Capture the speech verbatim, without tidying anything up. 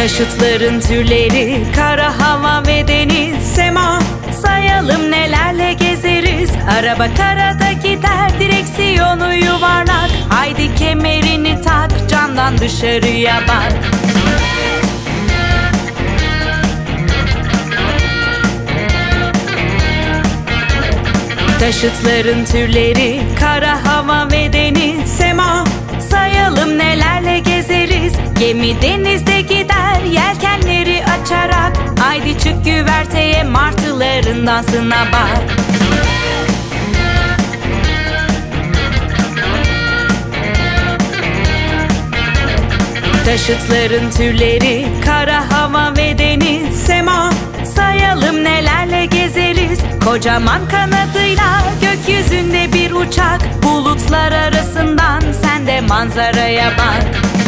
Taşıtların türleri, kara, hava ve deniz. Sema, sayalım nelerle gezeriz. Araba karada gider, direksiyonu yuvarlak. Haydi kemerini tak, camdan dışarıya bak. Taşıtların türleri, kara, hava ve deniz. Sema, sayalım nelerle gezeriz. Gemi denizde gider, yelkenleri açarak. Haydi çık güverteye, martıların dansına bak. Taşıtların türleri, kara, hava ve deniz. Sema, sayalım nelerle gezeriz. Kocaman kanadıyla gökyüzünde bir uçak. Bulutlar arasından sen de manzaraya bak.